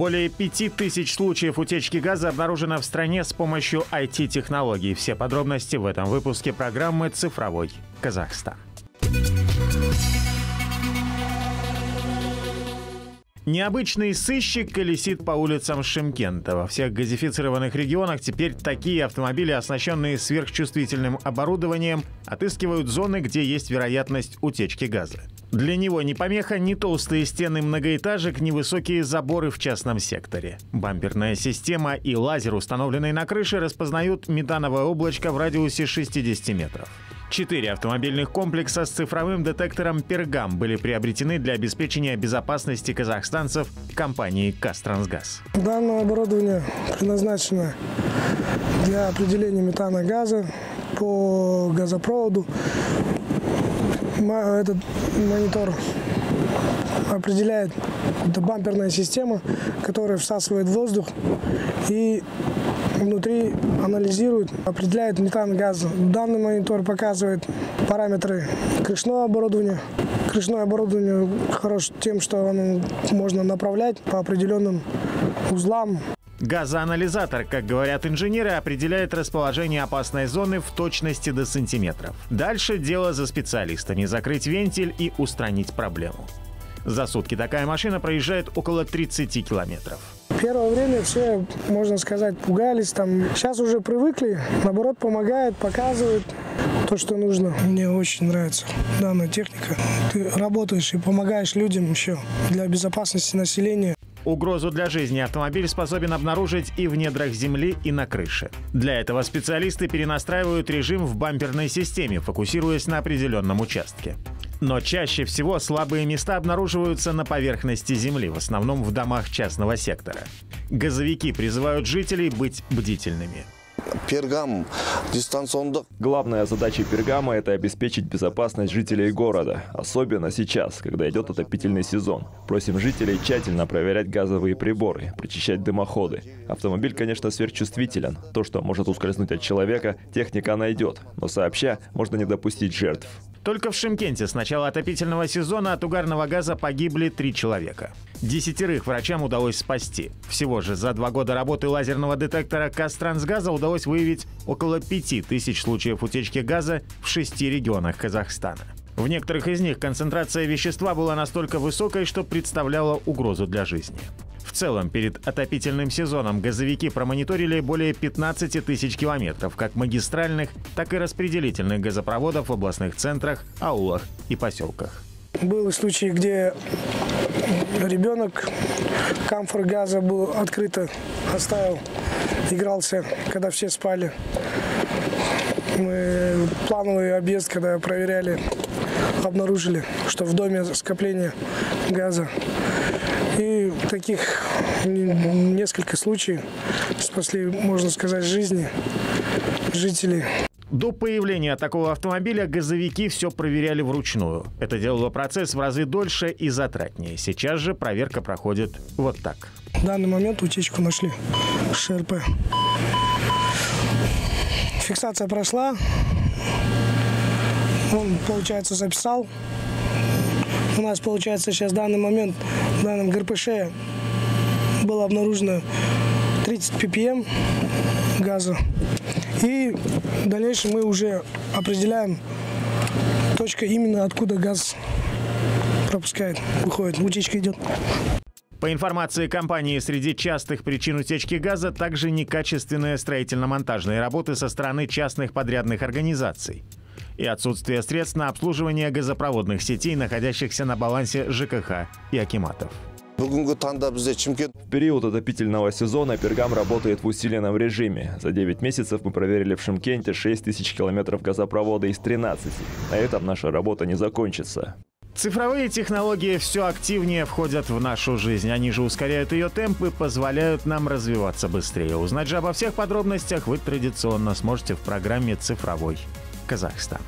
Более 5000 случаев утечки газа обнаружено в стране с помощью IT-технологий. Все подробности в этом выпуске программы «Цифровой Казахстан». Необычный сыщик колесит по улицам Шымкента. Во всех газифицированных регионах теперь такие автомобили, оснащенные сверхчувствительным оборудованием, отыскивают зоны, где есть вероятность утечки газа. Для него не помеха ни толстые стены многоэтажек, ни высокие заборы в частном секторе. Бамперная система и лазер, установленные на крыше, распознают метановое облачко в радиусе 60 метров. 4 автомобильных комплекса с цифровым детектором «Пергам» были приобретены для обеспечения безопасности казахстанцев компанией «КазТрансГаз». Данное оборудование предназначено для определения метана газа по газопроводу. Этот монитор определяет бамперная система, которая всасывает воздух и внутри анализирует, определяет метан газа. Данный монитор показывает параметры крышного оборудования. Крышное оборудование хорошо тем, что оно можно направлять по определенным узлам. Газоанализатор, как говорят инженеры, определяет расположение опасной зоны в точности до сантиметров. Дальше дело за специалистами – закрыть вентиль и устранить проблему. За сутки такая машина проезжает около 30 километров. Первое время все, можно сказать, пугались. Сейчас уже привыкли, наоборот, помогает, показывает то, что нужно. Мне очень нравится данная техника. Ты работаешь и помогаешь людям еще для безопасности населения. Угрозу для жизни автомобиль способен обнаружить и в недрах земли, и на крыше. Для этого специалисты перенастраивают режим в бамперной системе, фокусируясь на определенном участке. Но чаще всего слабые места обнаруживаются на поверхности земли, в основном в домах частного сектора. Газовики призывают жителей быть бдительными. Пергам дистанционно. Главная задача Пергама – это обеспечить безопасность жителей города, особенно сейчас, когда идет отопительный сезон. Просим жителей тщательно проверять газовые приборы, прочищать дымоходы. Автомобиль, конечно, сверхчувствителен. То, что может ускользнуть от человека, техника найдет, но сообща можно не допустить жертв. Только в Шымкенте с начала отопительного сезона от угарного газа погибли 3 человека. 10 врачам удалось спасти. Всего же за 2 года работы лазерного детектора «КазТрансГаза» удалось выявить около 5000 случаев утечки газа в 6 регионах Казахстана. В некоторых из них концентрация вещества была настолько высокой, что представляла угрозу для жизни. В целом, перед отопительным сезоном газовики промониторили более 15 000 километров как магистральных, так и распределительных газопроводов в областных центрах, аулах и поселках. Был случай, где ребенок, камфор газа был открыто, оставил, игрался, когда все спали. Мы плановый объезд, когда проверяли, обнаружили, что в доме скопление газа. И таких несколько случаев спасли, можно сказать, жизни жителей. До появления такого автомобиля газовики все проверяли вручную. Это делало процесс в разы дольше и затратнее. Сейчас же проверка проходит вот так. В данный момент утечку нашли в ШРП. Фиксация прошла. Он, получается, записал. У нас, получается, сейчас в данный момент в данном ГРПШ было обнаружено 30 ppm газа. И в дальнейшем мы уже определяем точку, именно откуда газ пропускает, выходит, утечка идет. По информации компании, среди частых причин утечки газа также некачественные строительно-монтажные работы со стороны частных подрядных организаций и отсутствие средств на обслуживание газопроводных сетей, находящихся на балансе ЖКХ и Акиматов. В период отопительного сезона Пергам работает в усиленном режиме. За 9 месяцев мы проверили в Шымкенте 6000 километров газопровода из 13. На этом наша работа не закончится. Цифровые технологии все активнее входят в нашу жизнь. Они же ускоряют ее темп и позволяют нам развиваться быстрее. Узнать же обо всех подробностях вы традиционно сможете в программе «Цифровой Казахстан».